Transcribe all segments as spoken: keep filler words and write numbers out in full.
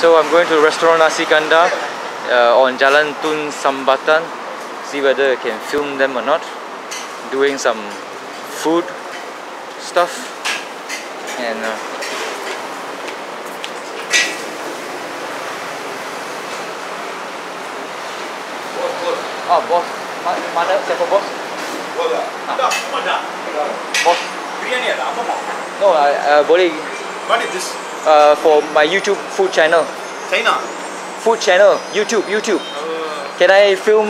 So I'm going to restaurant Nasi Kanda uh, on Jalan Tun Sambatan. See whether I can film them or not. Doing some food stuff. And uh, oh, boss. Mana siapa boss? Boss. Boss. Biryani ada apa mau? No, uh, boleh. What is this? Uh, for my YouTube food channel. China? Food channel, YouTube, YouTube. Uh, Can I film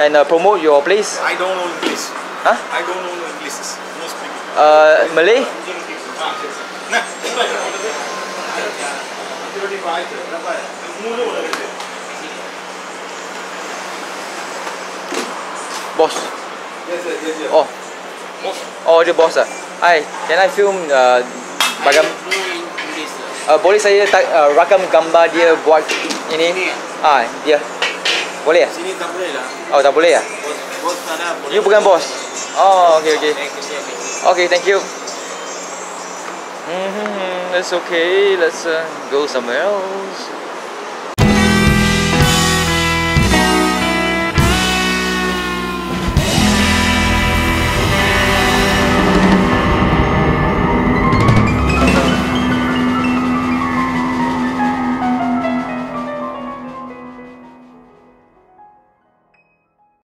and uh, promote your place? I don't know the place. Huh? I don't know the places. No speaking. Uh, Malay? Boss. Yes, yes, yes. Oh. Boss. Oh, the boss. Uh. Hi, can I film uh, bagam? Uh, boleh saya tak, uh, rakam gambar dia buat ini? Ah, dia. Boleh ya? Sini tak boleh lah. Oh, tak boleh ya? Bos, bos tak ada. You bukan bos? Oh, okay, okay. Okay, thank you. Mm-hmm, that's okay. Let's uh, go somewhere else.